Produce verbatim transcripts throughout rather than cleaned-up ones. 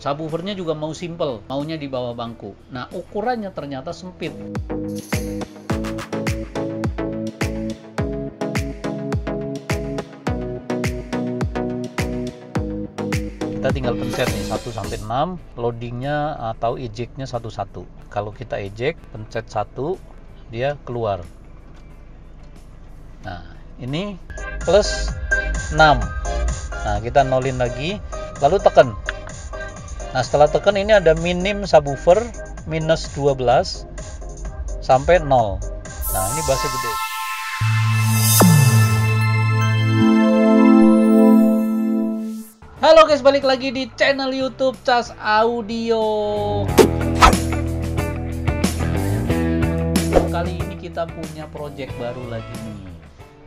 Subwoofernya juga mau simple, maunya di bawah bangku. Nah, ukurannya ternyata sempit. Kita tinggal pencet nih satu sampai enam, loadingnya atau ejectnya satu-satu. Kalau kita eject, pencet satu, dia keluar. Nah, ini plus enam. Nah, kita nolin lagi, lalu tekan. Nah, setelah tekan ini ada minim subwoofer minus dua belas sampai nol. Nah, ini bassnya gede. Halo guys, balik lagi di channel YouTube Cas Audio. Kali ini kita punya project baru lagi nih.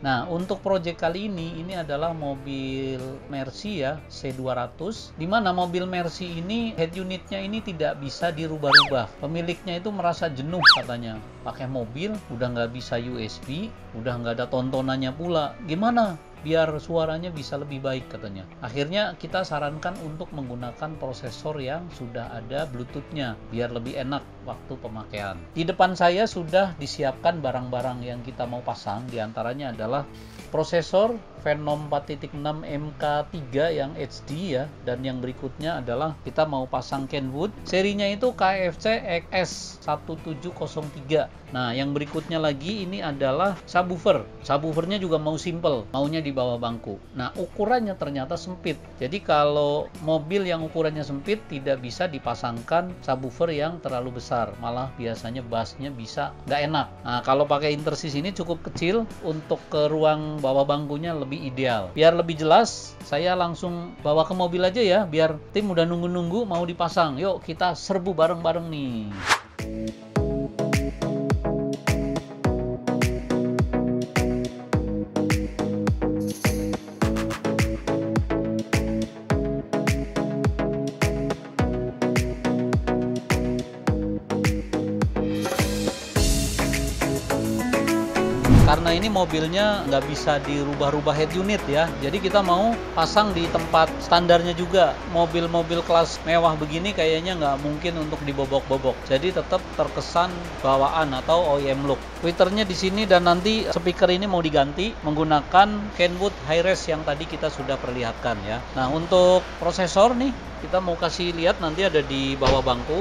Nah, untuk project kali ini, ini adalah mobil Mercy ya, C dua ratus. Dimana mobil Mercy ini, head unitnya ini tidak bisa dirubah-rubah. Pemiliknya itu merasa jenuh katanya. Pakai mobil, udah nggak bisa U S B, udah nggak ada tontonannya pula. Gimana? Biar suaranya bisa lebih baik katanya. Akhirnya kita sarankan untuk menggunakan prosesor yang sudah ada Bluetooth-nya biar lebih enak waktu pemakaian. Di depan saya sudah disiapkan barang-barang yang kita mau pasang, diantaranya adalah prosesor Venom empat titik enam M K tiga yang H D ya, dan yang berikutnya adalah kita mau pasang Kenwood, serinya itu K F C X S seribu tujuh ratus tiga. Nah, yang berikutnya lagi ini adalah subwoofer. Subwoofernya juga mau simple, maunya di bawah bangku. Nah, ukurannya ternyata sempit. Jadi kalau mobil yang ukurannya sempit tidak bisa dipasangkan subwoofer yang terlalu besar, malah biasanya bassnya bisa nggak enak. Nah, kalau pakai Intersis ini cukup kecil untuk ke ruang bawah bangkunya lebih ideal. Biar lebih jelas, saya langsung bawa ke mobil aja ya, biar tim udah nunggu-nunggu mau dipasang. Yuk kita serbu bareng-bareng nih. Karena ini mobilnya nggak bisa dirubah-rubah head unit ya, jadi kita mau pasang di tempat standarnya juga. Mobil-mobil kelas mewah begini kayaknya nggak mungkin untuk dibobok-bobok, jadi tetap terkesan bawaan atau O E M look. Tweeternya di sini, dan nanti speaker ini mau diganti menggunakan Kenwood Hi-Res yang tadi kita sudah perlihatkan ya. Nah, untuk prosesor nih kita mau kasih lihat, nanti ada di bawah bangku.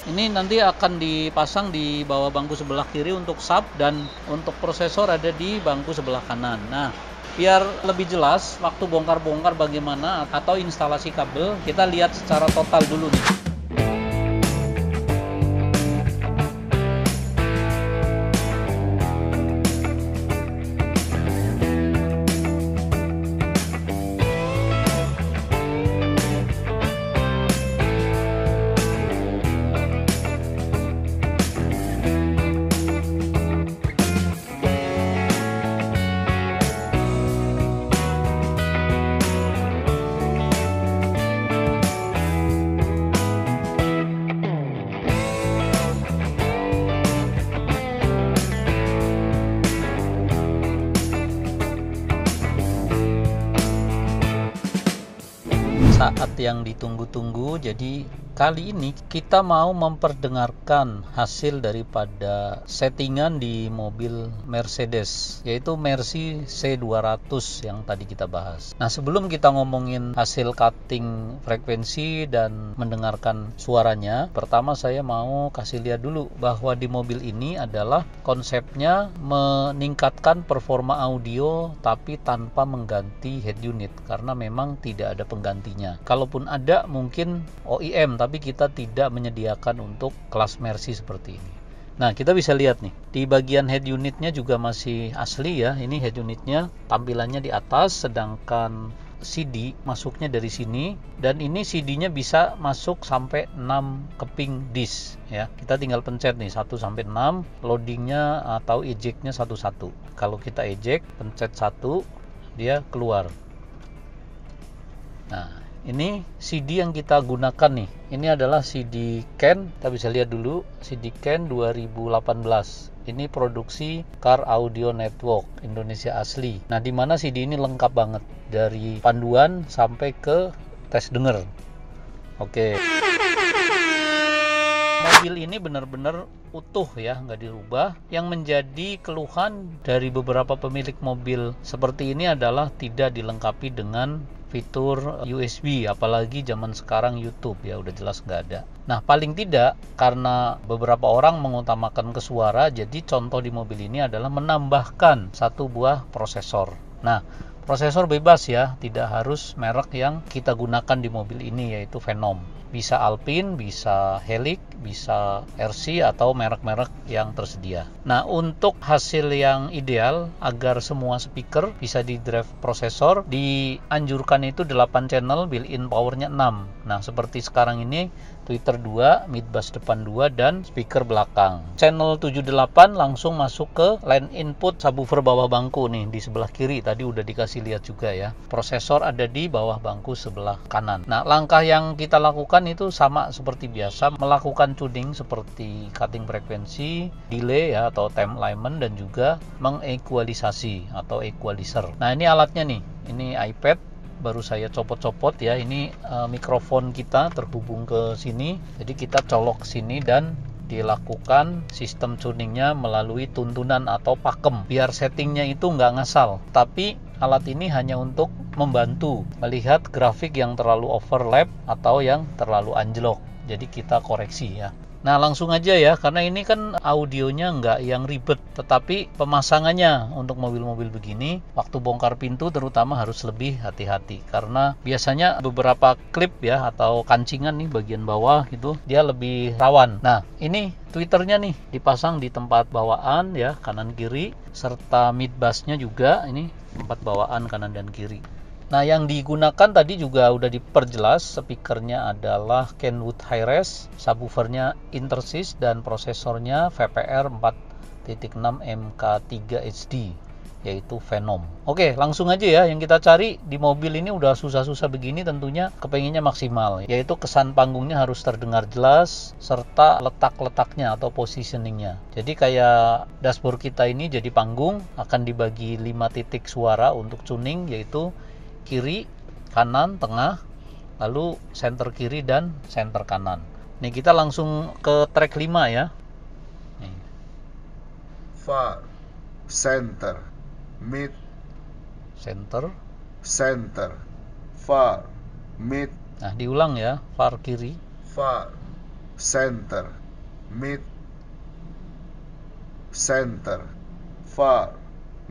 Ini nanti akan dipasang di bawah bangku sebelah kiri untuk sub, dan untuk prosesor ada di bangku sebelah kanan. Nah, biar lebih jelas waktu bongkar-bongkar bagaimana atau instalasi kabel, kita lihat secara total dulu nih. Saat yang ditunggu-tunggu, jadi kali ini kita mau memperdengarkan hasil daripada settingan di mobil Mercedes, yaitu Mercy C dua ratus yang tadi kita bahas. Nah, sebelum kita ngomongin hasil cutting frekuensi dan mendengarkan suaranya, pertama saya mau kasih lihat dulu bahwa di mobil ini adalah konsepnya meningkatkan performa audio tapi tanpa mengganti head unit, karena memang tidak ada penggantinya. Kalaupun ada mungkin O E M, tapi tapi kita tidak menyediakan untuk kelas Mercy seperti ini. Nah, kita bisa lihat nih, di bagian head unitnya juga masih asli ya. Ini head unitnya tampilannya di atas, sedangkan C D masuknya dari sini, dan ini C D-nya bisa masuk sampai enam keping disk ya. Kita tinggal pencet nih satu sampai enam, loadingnya atau ejectnya satu-satu. Kalau kita eject, pencet satu, dia keluar. Nah, ini C D yang kita gunakan nih. Ini adalah C D Ken. Kita bisa lihat dulu C D Ken dua ribu delapan belas. Ini produksi Car Audio Network Indonesia asli. Nah, di mana C D ini lengkap banget dari panduan sampai ke tes denger. Oke. Mobil ini benar-benar utuh ya, nggak dirubah. Yang menjadi keluhan dari beberapa pemilik mobil seperti ini adalah tidak dilengkapi dengan fitur U S B, apalagi zaman sekarang YouTube ya udah jelas nggak ada. Nah, paling tidak karena beberapa orang mengutamakan ke suara, jadi contoh di mobil ini adalah menambahkan satu buah prosesor. Nah, prosesor bebas ya, tidak harus merek yang kita gunakan di mobil ini, yaitu Venom. Bisa Alpine, bisa Helix, bisa R C, atau merek-merek yang tersedia. Nah, untuk hasil yang ideal agar semua speaker bisa di drive prosesor, dianjurkan itu delapan channel, built-in powernya enam. Nah, seperti sekarang ini tweeter dua, midbass depan dua, dan speaker belakang. Channel tujuh delapan langsung masuk ke line input subwoofer bawah bangku nih, di sebelah kiri. Tadi udah dikasih lihat juga ya. Prosesor ada di bawah bangku sebelah kanan. Nah, langkah yang kita lakukan itu sama seperti biasa, melakukan tuning seperti cutting frekuensi, delay ya, atau time alignment, dan juga mengequalisasi atau equalizer. Nah, ini alatnya nih. Ini iPad. Baru saya copot-copot ya, ini uh, mikrofon kita terhubung ke sini, jadi kita colok sini dan dilakukan sistem tuningnya melalui tuntunan atau pakem, biar settingnya itu nggak ngasal. Tapi alat ini hanya untuk membantu melihat grafik yang terlalu overlap atau yang terlalu anjlok, jadi kita koreksi ya. Nah, langsung aja ya, karena ini kan audionya nggak yang ribet, tetapi pemasangannya untuk mobil-mobil begini, waktu bongkar pintu terutama harus lebih hati-hati, karena biasanya beberapa klip ya, atau kancingan nih bagian bawah gitu, dia lebih rawan. Nah, ini tweeternya nih dipasang di tempat bawaan ya, kanan-kiri, serta midbassnya juga ini tempat bawaan kanan dan kiri. Nah, yang digunakan tadi juga udah diperjelas, speakernya adalah Kenwood Hi-Res, subwoofernya Intersis, dan prosesornya V P R empat titik enam M K tiga H D, yaitu Venom. Oke, langsung aja ya, yang kita cari di mobil ini udah susah-susah begini, tentunya kepenginnya maksimal, yaitu kesan panggungnya harus terdengar jelas, serta letak-letaknya atau positioningnya. Jadi kayak dashboard kita ini jadi panggung, akan dibagi lima titik suara untuk tuning, yaitu kiri, kanan, tengah, lalu center kiri dan center kanan. Nih, kita langsung ke track lima ya. Nih. Far, center, mid, center, center, far, mid. Nah, diulang ya, far kiri, far, center, mid, center, far,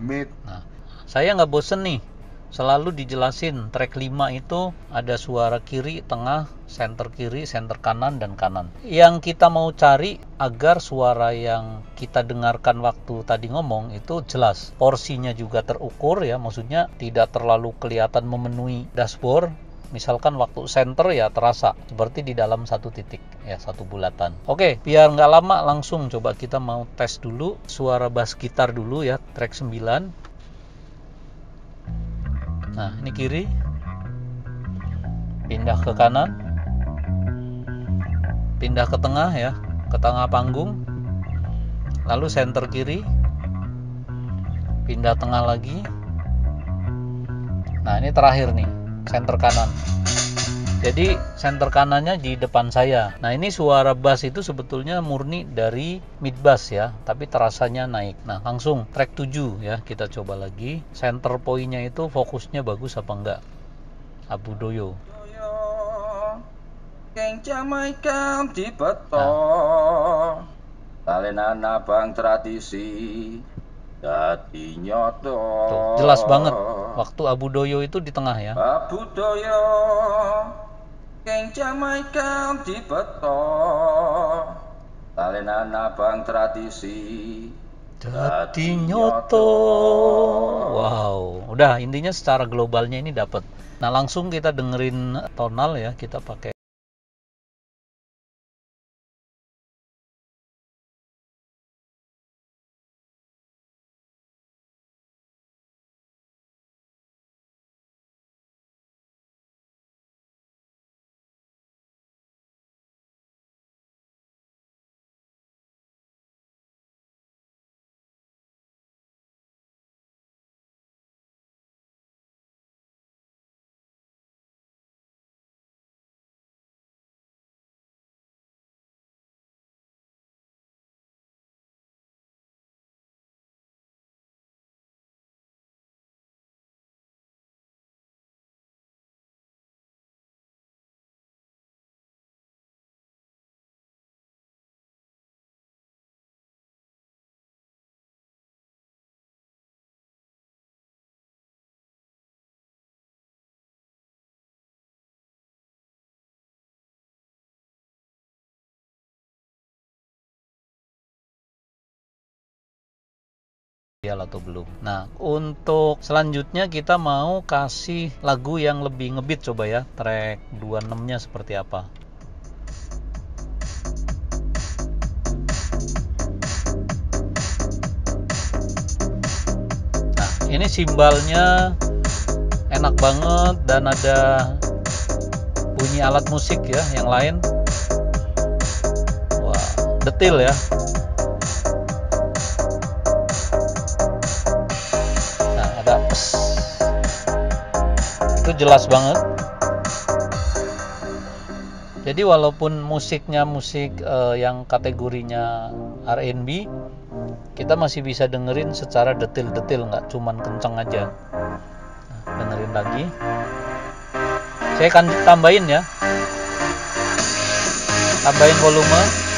mid. Nah, saya nggak bosen nih. Selalu dijelasin track lima itu ada suara kiri, tengah, center kiri, center kanan, dan kanan. Yang kita mau cari agar suara yang kita dengarkan waktu tadi ngomong itu jelas. Porsinya juga terukur ya, maksudnya tidak terlalu kelihatan memenuhi dashboard. Misalkan waktu center ya terasa seperti di dalam satu titik ya, satu bulatan. Oke, biar nggak lama langsung coba kita mau tes dulu suara bass gitar dulu ya, track sembilan. Nah, ini kiri, pindah ke kanan, pindah ke tengah ya, ke tengah panggung, lalu center kiri, pindah tengah lagi. Nah, ini terakhir nih, center kanan. Jadi center kanannya di depan saya. Nah, ini suara bass itu sebetulnya murni dari mid bass ya, tapi terasanya naik. Nah, langsung track tujuh ya, kita coba lagi. Center pointnya itu fokusnya bagus apa enggak? Abu Doyo. Nah. Talenan abang tradisi. Datinya tuh jelas banget waktu Abu Doyo itu di tengah ya. Abu Doyo. Jamaikan di beto, talenan abang tradisi, dadi nyoto. Wow, udah, intinya secara globalnya ini dapat. Nah, langsung kita dengerin tonal ya, kita pakai. atau belum. Nah, untuk selanjutnya kita mau kasih lagu yang lebih ngebeat, coba ya track dua puluh enam nya seperti apa. Nah, ini simbalnya enak banget dan ada bunyi alat musik ya yang lain. Wah, detail ya. Itu jelas banget. Jadi walaupun musiknya musik eh, yang kategorinya R and B, kita masih bisa dengerin secara detil-detil, nggak cuman kenceng aja. Nah, dengerin lagi. Saya akan tambahin ya, tambahin volume.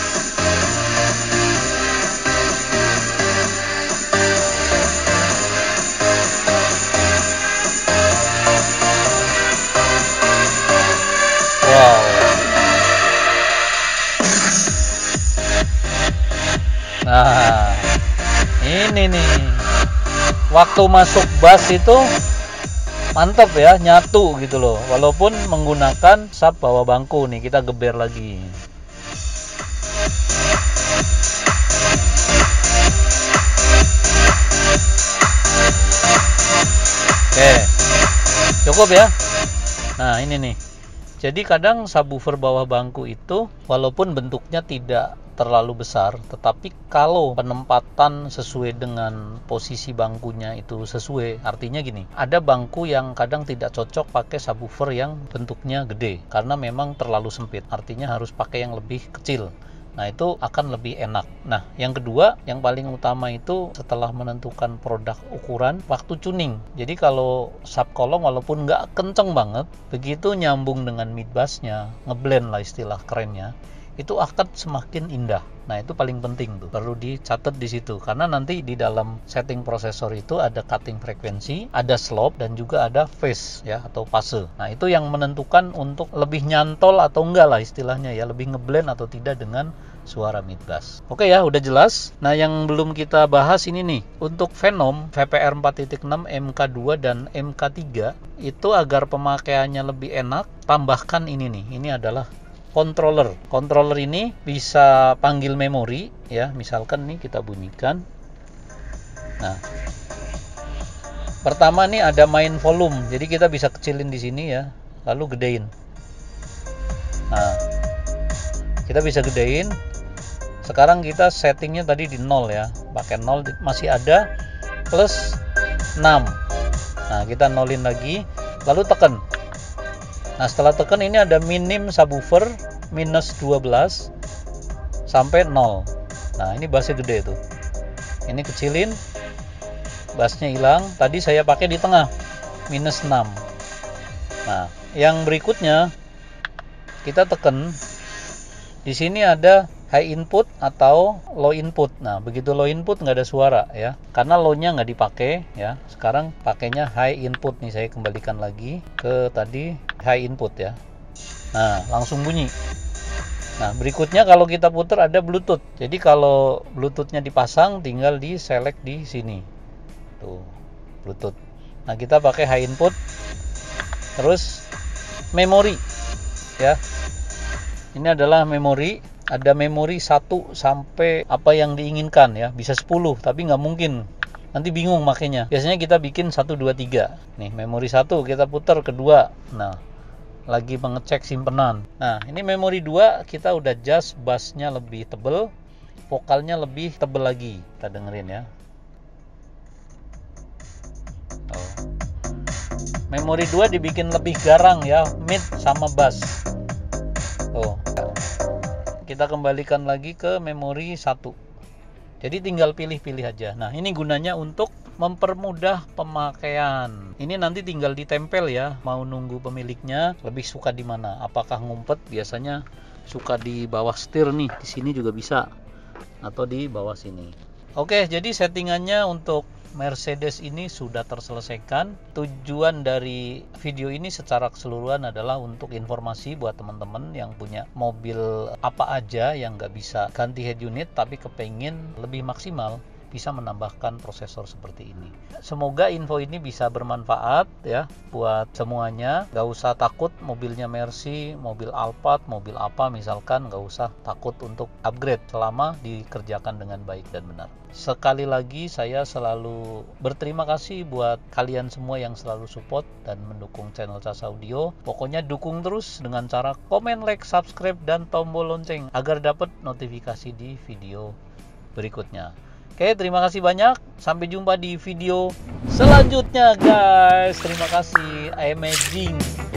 Nah, ini nih waktu masuk bass itu mantap ya, nyatu gitu loh, walaupun menggunakan sub bawah bangku. Nih kita geber lagi. Oke, cukup ya. Nah, ini nih, jadi kadang subwoofer bawah bangku itu walaupun bentuknya tidak terlalu besar, tetapi kalau penempatan sesuai dengan posisi bangkunya itu sesuai, artinya gini, ada bangku yang kadang tidak cocok pakai subwoofer yang bentuknya gede karena memang terlalu sempit, artinya harus pakai yang lebih kecil. Nah, itu akan lebih enak. Nah, yang kedua, yang paling utama itu setelah menentukan produk ukuran, waktu tuning. Jadi kalau sub kolom walaupun nggak kenceng banget, begitu nyambung dengan mid bassnya, ngeblend lah istilah kerennya, itu akan semakin indah. Nah, itu paling penting tuh, perlu dicatat di situ, karena nanti di dalam setting prosesor itu ada cutting frekuensi, ada slope, dan juga ada phase ya atau fase. Nah, itu yang menentukan untuk lebih nyantol atau enggak lah istilahnya ya, lebih ngeblend atau tidak dengan suara mid bass. Oke ya, udah jelas. Nah, yang belum kita bahas ini nih, untuk Venom V P R empat titik enam, M K dua dan M K tiga itu agar pemakaiannya lebih enak, tambahkan ini nih. Ini adalah controller. Controller ini bisa panggil memori ya, misalkan nih kita bunyikan. Nah, pertama nih ada main volume, jadi kita bisa kecilin di sini ya, lalu gedein. Nah, kita bisa gedein. Sekarang kita settingnya tadi di nol ya, pakai nol, masih ada plus enam. Nah, kita nolin lagi, lalu tekan. Nah, setelah tekan ini ada minim subwoofer minus dua belas sampai nol. Nah, ini bassnya gede tuh. Ini kecilin, bassnya hilang. Tadi saya pakai di tengah minus enam. Nah, yang berikutnya kita tekan. Di sini ada high input atau low input. Nah, begitu low input nggak ada suara ya, karena low-nya nggak dipakai ya. Sekarang pakainya high input nih, saya kembalikan lagi ke tadi high input ya. Nah, langsung bunyi. Nah, berikutnya kalau kita putar ada Bluetooth. Jadi kalau Bluetooth-nya dipasang, tinggal di select di sini. Tuh, Bluetooth. Nah, kita pakai high input, terus memori ya. Ini adalah memori, ada memori satu sampai apa yang diinginkan ya, bisa sepuluh, tapi nggak mungkin, nanti bingung makanya. Biasanya kita bikin satu, dua, tiga. Nih, memori satu kita putar ke dua. Nah, lagi mengecek simpenan. Nah, ini memori dua, kita udah adjust bassnya lebih tebel, vokalnya lebih tebel lagi. Kita dengerin ya. Oh. Memori dua dibikin lebih garang ya, mid sama bass. Oh, kita kembalikan lagi ke memori satu. Jadi tinggal pilih-pilih aja. Nah, ini gunanya untuk mempermudah pemakaian. Ini nanti tinggal ditempel ya, mau nunggu pemiliknya lebih suka di mana. Apakah ngumpet, biasanya suka di bawah setir nih, di sini juga bisa, atau di bawah sini. Oke, jadi settingannya untuk Mercedes ini sudah terselesaikan. Tujuan dari video ini secara keseluruhan adalah untuk informasi buat teman-teman yang punya mobil apa aja yang nggak bisa ganti head unit tapi kepengen lebih maksimal. bisa menambahkan prosesor seperti ini. Semoga info ini bisa bermanfaat ya buat semuanya. Gak usah takut mobilnya Mercy, mobil Alphard, mobil apa misalkan, gak usah takut untuk upgrade selama dikerjakan dengan baik dan benar. Sekali lagi saya selalu berterima kasih buat kalian semua yang selalu support dan mendukung channel Cas Audio. Pokoknya dukung terus dengan cara komen, like, subscribe, dan tombol lonceng agar dapat notifikasi di video berikutnya. Oke, terima kasih banyak. Sampai jumpa di video selanjutnya guys. Terima kasih. Amazing.